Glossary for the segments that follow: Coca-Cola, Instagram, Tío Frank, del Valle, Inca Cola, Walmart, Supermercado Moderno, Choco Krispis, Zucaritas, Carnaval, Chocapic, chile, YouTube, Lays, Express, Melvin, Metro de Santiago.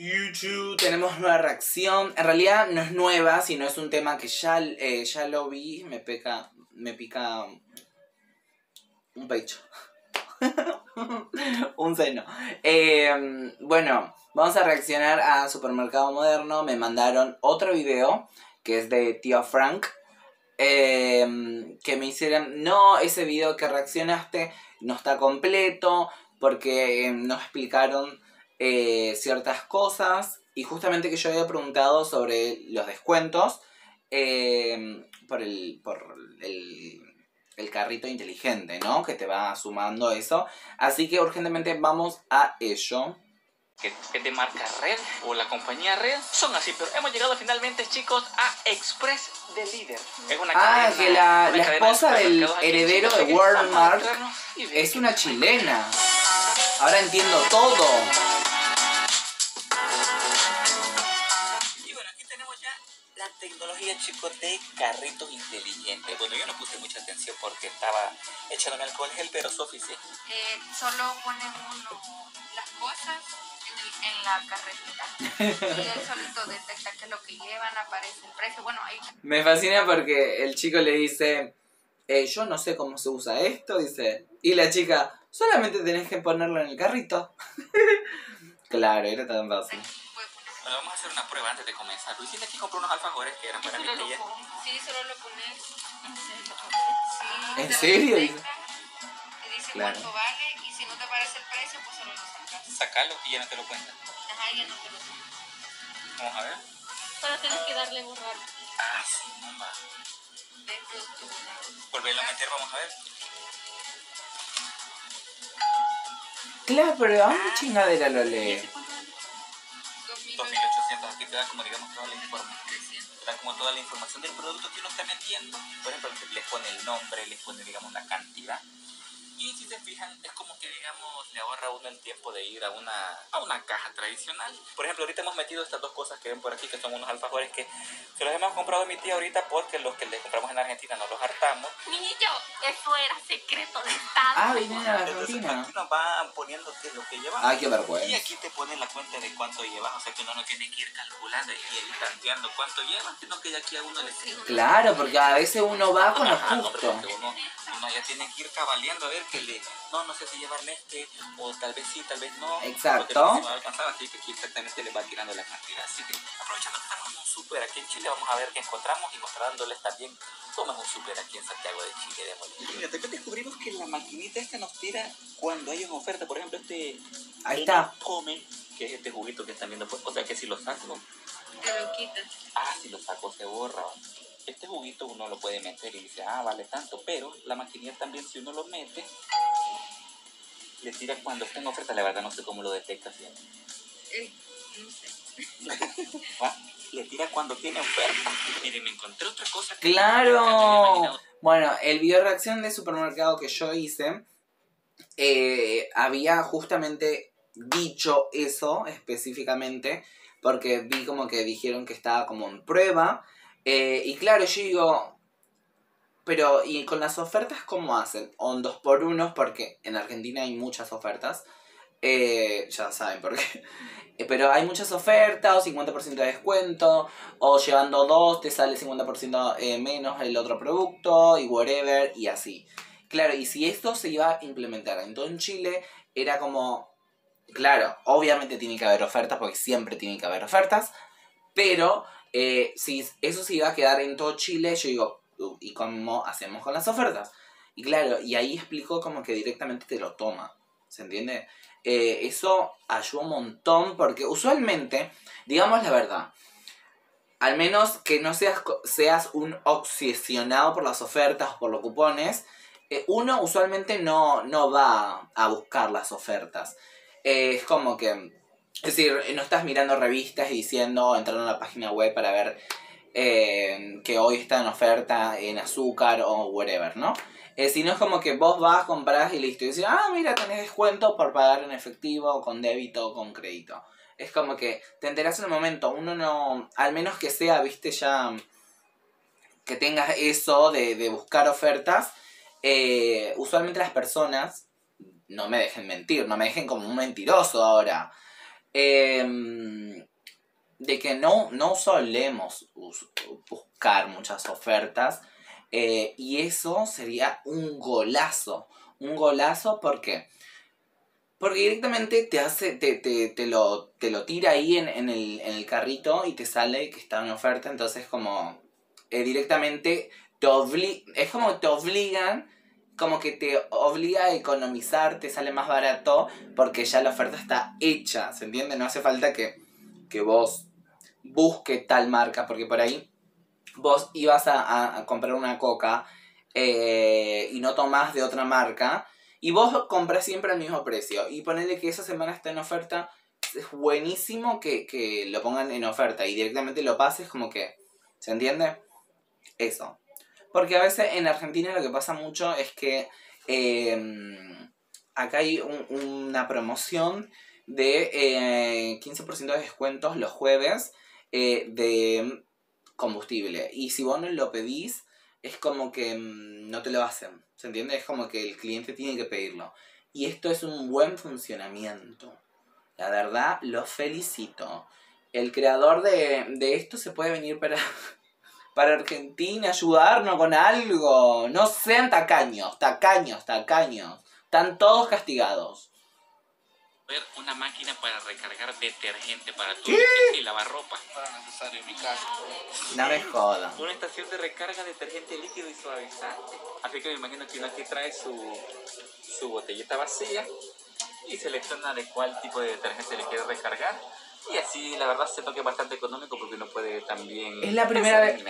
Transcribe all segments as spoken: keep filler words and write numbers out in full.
YouTube, tenemos nueva reacción. En realidad no es nueva, sino es un tema que ya, eh, ya lo vi. Me pica, me pica un pecho. Un seno. Eh, bueno, vamos a reaccionar a Supermercado Moderno. Me mandaron otro video que es de Tío Frank. Eh, que me hicieron, no, ese video que reaccionaste no está completo porque eh, nos explicaron Eh, ciertas cosas, y justamente que yo había preguntado sobre los descuentos eh, por, el, por el, el carrito inteligente, ¿no? Que te va sumando eso, así que urgentemente vamos a ello. Que es de marca Red o la compañía Red, son así, pero hemos llegado finalmente, chicos, a Express de Líder. Es una ah, cadena, que la, una la cadena esposa de del heredero de Walmart es una chilena. Ahora entiendo todo. Tecnología, chicos, de carritos inteligentes. Bueno, yo no puse mucha atención porque estaba echándome alcohol gel, pero Sofi sí. Eh, solo pone uno las cosas en, el, en la carretera y él solito detecta qué es lo que llevan, aparece el precio. Bueno, ahí... Me fascina porque el chico le dice, eh, yo no sé cómo se usa esto, dice. Y la chica, solamente tenés que ponerlo en el carrito. Claro, era tan fácil. Bueno, vamos a hacer una prueba antes de comenzar. Luisita aquí compró unos alfajores que eran para mi tía. Sí, solo lo pones. ¿En serio? Sí. ¿En serio? Te dice claro cuánto vale, y si no te parece el precio, pues solo lo sacas. Sacalo y ya no te lo cuentan. Ajá, ya no te lo cuentan. Vamos a ver. Pero tienes que darle borrar. Ah, sí, mamá. Volverlo a meter, vamos a ver. Claro, pero ¿dónde chingadera lo lee? dos mil ochocientos, aquí te da como, digamos, toda la información, te da como toda la información del producto que uno está metiendo. Por ejemplo, les pone el nombre, les pone, digamos, la cantidad. Y si se fijan, es como que, digamos, le ahorra a uno el tiempo de ir a una, a una caja tradicional. Por ejemplo, ahorita hemos metido estas dos cosas que ven por aquí, que son unos alfajores que se los hemos comprado a mi tía ahorita porque los que le compramos en Argentina no los hartamos. Niño, eso era secreto de Estado. Ah, vinieron a la rutina. Aquí nos van poniendo qué es lo que llevamos. Ah, qué vergüenza. Y aquí te ponen la cuenta de cuánto llevas, o sea que uno no tiene que ir calculando y ir tanteando cuánto llevas, sino que ya aquí a uno le sirve. Claro, porque a veces uno va con los justo. Uno, uno ya tiene que ir cabaleando a ver que le, no, no sé si llevarme este, o tal vez sí, tal vez no. Exacto. No va a alcanzar, así que aquí exactamente le va tirando la cantidad. Así que aprovechando que estamos en un súper aquí en Chile, vamos a ver qué encontramos y mostrándoles también cómo es un súper aquí en Santiago de Chile de Molina. Fíjate que descubrimos que la maquinita esta nos tira cuando hay una oferta. Por ejemplo, este... Ahí está. Come, que es este juguito que están viendo. Pues, o sea, que si lo saco... Te lo quitas. Ah, si lo saco se borra. Este juguito uno lo puede meter y dice, ah, vale tanto, pero la maquinilla también, si uno lo mete, le tira cuando está en oferta. La verdad no sé cómo lo detecta, ¿sí? Eh, no sé. ¿Ah? Le tira cuando tiene oferta. Mire, me encontré otra cosa que... ¡Claro! No, bueno, el video reacción de supermercado que yo hice, eh, había justamente dicho eso específicamente, porque vi como que dijeron que estaba como en prueba. Eh, y claro, yo digo, pero ¿y con las ofertas cómo hacen? O en dos por unos, porque en Argentina hay muchas ofertas, eh, ya saben por qué, eh, pero hay muchas ofertas, o cincuenta por ciento de descuento, o llevando dos te sale cincuenta por ciento eh, menos el otro producto, y whatever, y así. Claro, y si esto se iba a implementar en todo en Chile, era como, claro, obviamente tiene que haber ofertas, porque siempre tiene que haber ofertas, pero... Eh, si eso se iba a quedar en todo Chile, yo digo, ¿y cómo hacemos con las ofertas? Y claro, y ahí explicó como que directamente te lo toma, ¿se entiende? Eh, eso ayuda un montón porque usualmente, digamos la verdad, al menos que no seas, seas un obsesionado por las ofertas o por los cupones, eh, uno usualmente no, no va a buscar las ofertas. Eh, es como que... Es decir, no estás mirando revistas y diciendo, entrando a la página web para ver eh, que hoy está en oferta en azúcar o whatever, ¿no? Eh, sino es como que vos vas, compras y listo. Y dices, ah, mira, tenés descuento por pagar en efectivo, con débito o con crédito. Es como que te enterás en el momento. Uno no, al menos que sea, viste, ya que tengas eso de, de buscar ofertas. Eh, usualmente las personas, no me dejen mentir, no me dejen como un mentiroso ahora. Eh, de que no, no solemos buscar muchas ofertas, eh, y eso sería un golazo. Un golazo, ¿por qué? Porque directamente te hace, te, te, te, lo, te lo tira ahí en, en, el, en el carrito y te sale que está en oferta. Entonces como eh, directamente te obli es como te obligan, como que te obliga a economizar, te sale más barato porque ya la oferta está hecha, ¿se entiende? No hace falta que, que vos busques tal marca, porque por ahí vos ibas a, a comprar una Coca eh, y no tomás de otra marca. Y vos compras siempre al mismo precio. Y ponele que esa semana está en oferta. Es buenísimo que, que lo pongan en oferta. Y directamente lo pases como que... ¿Se entiende? Eso. Porque a veces en Argentina lo que pasa mucho es que... Eh, acá hay un, una promoción de eh, quince por ciento de descuentos los jueves eh, de combustible. Y si vos no lo pedís... Es como que no te lo hacen, ¿se entiende? Es como que el cliente tiene que pedirlo. Y esto es un buen funcionamiento. La verdad, los felicito. El creador de, de esto se puede venir para, para Argentina, ayudarnos con algo. No sean tacaños, tacaños, tacaños. Están todos castigados. Una máquina para recargar detergente para tu y lavarropa. Para necesario en mi casa. No me jodas. Una estación de recarga de detergente líquido y suavizante. Así que me imagino que uno aquí trae su, su botellita vacía y selecciona de cuál tipo de detergente le quiere recargar. Y así la verdad se toque bastante económico porque uno puede también... Es la primera vez...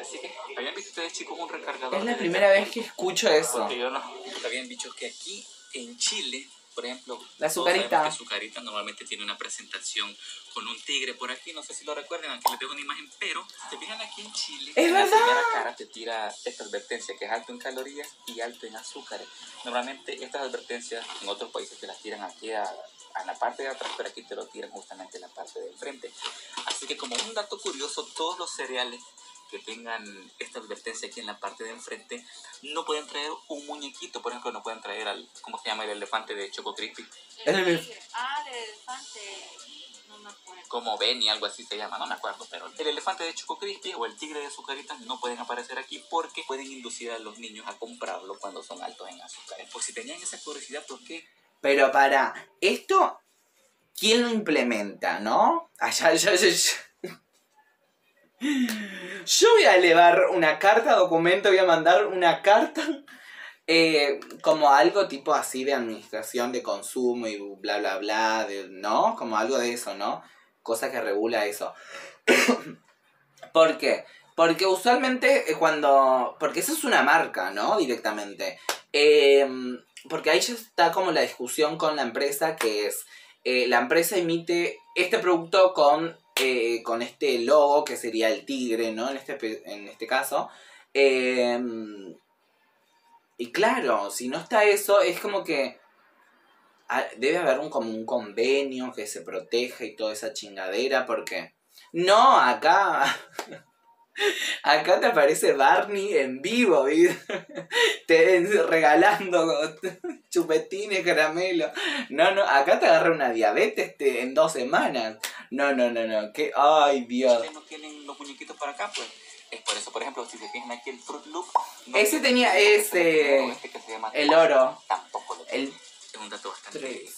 Así que, ¿habían visto ustedes chicos un recargador? Es la primera vez que escucho eso. Porque yo no. Habían dicho que aquí en Chile... Por ejemplo, la Zucarita. Zucarita normalmente tiene una presentación con un tigre por aquí, no sé si lo recuerden, aquí les dejo una imagen, pero se fijan aquí en Chile. Es verdad. La primera cara te tira esta advertencia que es alto en calorías y alto en azúcares. Normalmente estas advertencias en otros países te las tiran aquí a, a la parte de atrás, pero aquí te lo tiran justamente en la parte del frente. Así que como un dato curioso, todos los cereales que tengan esta advertencia aquí en la parte de enfrente, no pueden traer un muñequito, por ejemplo, no pueden traer al, ¿cómo se llama? El elefante de Choco Krispis. El elefante. Ah, el elefante, no me acuerdo. Como Benny, algo así se llama, no me acuerdo, pero el elefante de Choco Krispis o el tigre de Zucaritas no pueden aparecer aquí porque pueden inducir a los niños a comprarlo cuando son altos en azúcar. Por si tenían esa curiosidad, ¿por qué? Pero para esto, ¿quién lo implementa, no? Allá, allá, allá. Yo voy a elevar una carta, documento, voy a mandar una carta eh, como algo tipo así de administración de consumo y bla bla bla, de, ¿no? Como algo de eso, ¿no? Cosa que regula eso. ¿Por qué? Porque usualmente cuando... Porque eso es una marca, ¿no? Directamente. Eh, porque ahí ya está como la discusión con la empresa que es... Eh, la empresa emite este producto con... Eh, con este logo que sería el tigre, ¿no? En este, en este caso. Eh, y claro, si no está eso, es como que a, debe haber un, como un convenio que se proteja y toda esa chingadera, porque... No, acá... acá te aparece Barney en vivo, ¿viste? Te regalando chupetines, caramelo. No, no, acá te agarra una diabetes te, en dos semanas. No, no, no, no, que, ay, Dios. Ustedes no tienen los muñequitos para acá, pues. Es por eso, por ejemplo, si se fijan aquí el Fruit Loop. No ese tenía ese, este que se llama el oro. Tampoco lo tiene. Es un dato bastante curioso.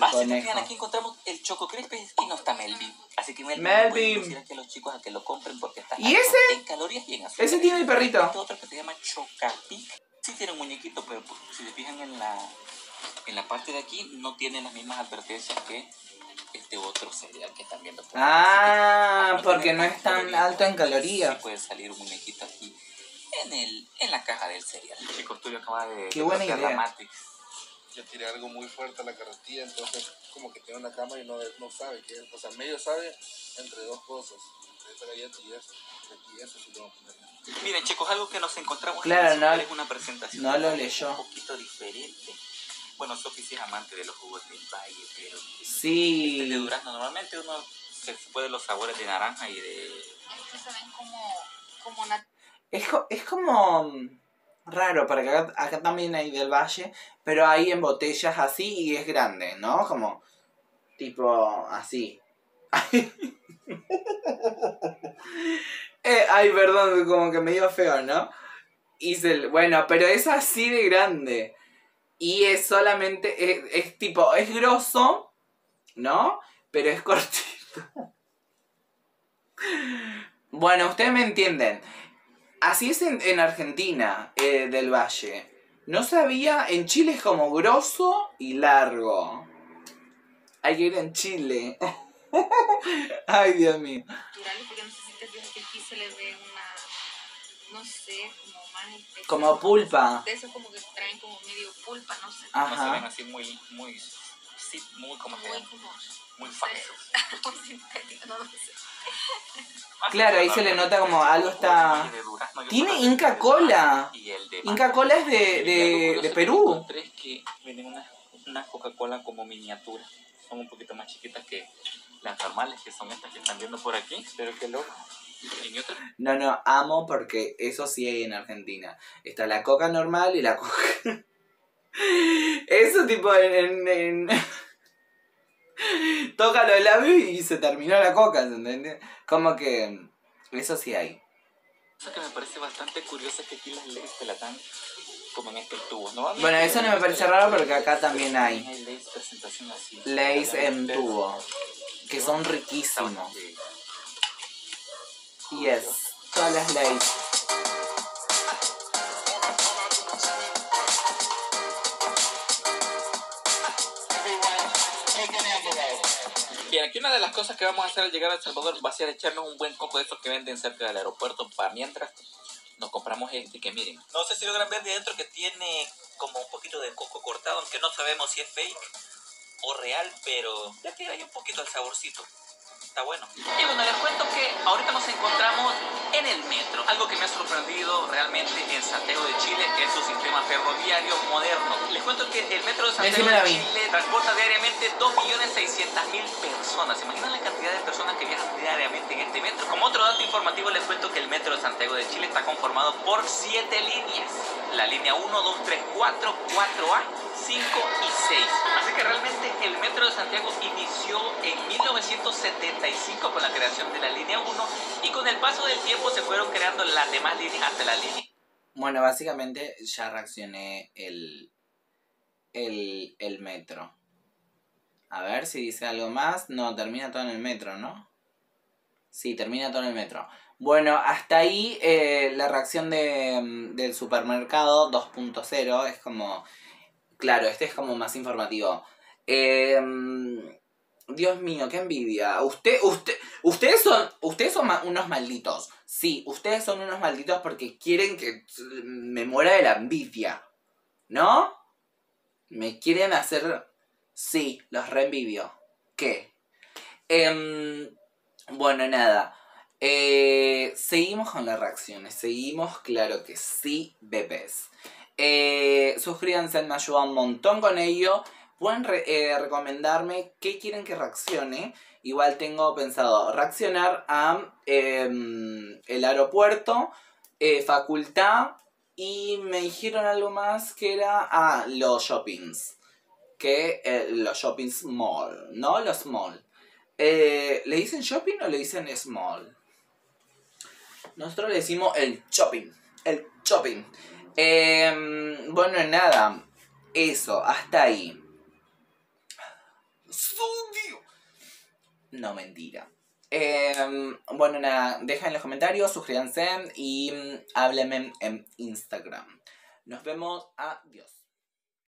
Ah, si se fijan, aquí encontramos el Choco Krispis y no está Melvin. Así que Melvin, Melvin. puede inducir a los chicos a que lo compren porque está ¿Y ese? en calorías y en azúcar. Ese tiene el perrito. Este otro que se llama Chocapic. Sí tiene un muñequito, pero pues, si se fijan en la, en la parte de aquí, no tiene las mismas advertencias que... este otro cereal que están viendo. Ah, porque no es tan alto en calorías. Sí puede salir un muñequito aquí en, el, en la caja del cereal. Chicos, tú acabas de... Qué buena idea. Yo tiré algo muy fuerte a la carretilla, entonces como que tiene una cámara y no, no sabe qué es. O sea, medio sabe entre dos cosas. Entre esta galleta y eso. Y eso sí lo vamos a poner. Miren, chicos, algo que nos encontramos. Claro, en no, es una presentación. No lo leyó. Un poquito diferente. Bueno, Sofi sí es amante de los jugos del Valle, pero... Sí. Este de durazno, normalmente uno se puede los sabores de naranja y de... Es que se ven como... como una... es, es como... raro, porque acá, acá también hay del Valle, pero hay en botellas así y es grande, ¿no? Como... tipo... así. eh, ay, perdón, como que me iba feo, ¿no? Y se, bueno, pero es así de grande. Y es solamente, es, es tipo, es grosso, ¿no? Pero es cortito. Bueno, ustedes me entienden. Así es en, en Argentina, eh, del Valle. No sabía, en Chile es como grosso y largo. Hay que ir en Chile. Ay, Dios mío. Porque no sé si que el piso le dé una, no sé, como más... Espeso, como pulpa. De esos como que traen como medio pulpa, no sé. Ajá. No se ven así muy, muy, sí, muy como... Muy, como, muy falsos. Muy sintéticos, no lo sé. Claro, ahí se le nota como algo está... Tiene Inca Cola. Inca Cola es de, de, de Perú. Tres que venden unas una Coca-Cola como miniatura. Son un poquito más chiquitas que las normales, que son estas que están viendo por aquí. Pero qué loco. No, no, amo porque eso sí hay en Argentina. Está la Coca normal y la Coca... Eso tipo en... en, en... Toca los labios y se terminó la coca, ¿entendés? Como que eso sí hay. Eso que me parece bastante curioso es que aquí las Lays te la dan como en estos tubos, ¿no? Bueno, eso no me parece raro porque acá también hay Lays en tubo, que son riquísimos. Yes, todas las Lays. Bien, aquí una de las cosas que vamos a hacer al llegar a El Salvador va a ser echarnos un buen coco de estos que venden cerca del aeropuerto para mientras nos compramos este que miren. No sé si logran ver de dentro que tiene como un poquito de coco cortado, aunque no sabemos si es fake o real, pero ya tiene ahí un poquito el saborcito. Está bueno. Y bueno, les cuento que ahorita nos encontramos en el metro. Algo que me ha sorprendido realmente en Santiago de Chile es su sistema ferroviario moderno. Les cuento que el metro de Santiago de Chile transporta diariamente dos millones seiscientas mil personas. ¿Se imaginan la cantidad de personas que viajan diariamente en este metro? Como otro dato informativo, les cuento que el metro de Santiago de Chile está conformado por siete líneas. La línea uno, dos, tres, cuatro, cuatro A, cinco y seis. Así que realmente el metro de Santiago inició en mil novecientos setenta y cinco con la creación de la línea uno y con el paso del tiempo se fueron creando las demás líneas hasta la línea. Bueno, básicamente ya reaccioné el, el, el metro. A ver si dice algo más. No, termina todo en el metro, ¿no? Sí, termina todo en el metro. Bueno, hasta ahí eh, la reacción de, del supermercado dos punto cero es como... Claro, este es como más informativo. Eh, Dios mío, qué envidia. Usted, usted, ustedes son, ustedes son ma unos malditos. Sí, ustedes son unos malditos porque quieren que me muera de la envidia, ¿no? Me quieren hacer... Sí, los reenvidio. ¿Qué? Eh, bueno, nada. Eh, seguimos con las reacciones. Seguimos, claro que sí, bebés. eh, Suscríbanse, me ayuda un montón con ello. Pueden re eh, recomendarme qué quieren que reaccione. Igual tengo pensado reaccionar a eh, el aeropuerto, eh, facultad. Y me dijeron algo más que era a ah, los shoppings. Que eh, los shoppings mall, ¿no? Los mall. eh, ¿Le dicen shopping o le dicen small? Nosotros le decimos el shopping. El shopping. Eh, bueno, nada. Eso, hasta ahí. No, mentira. Eh, bueno, nada. Dejen en los comentarios, suscríbanse y háblenme en Instagram. Nos vemos. Adiós.